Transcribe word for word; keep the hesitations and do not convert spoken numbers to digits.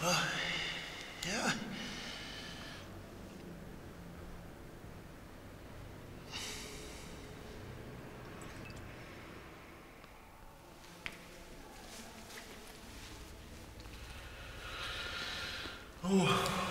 Uh, yeah. Oh.